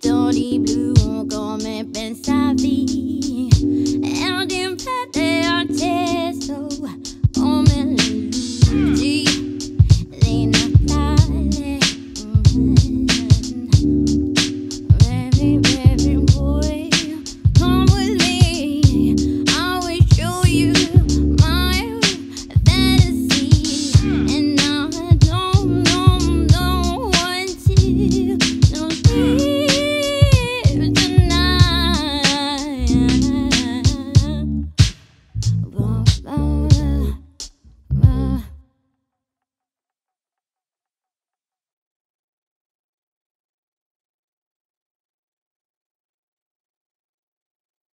Don't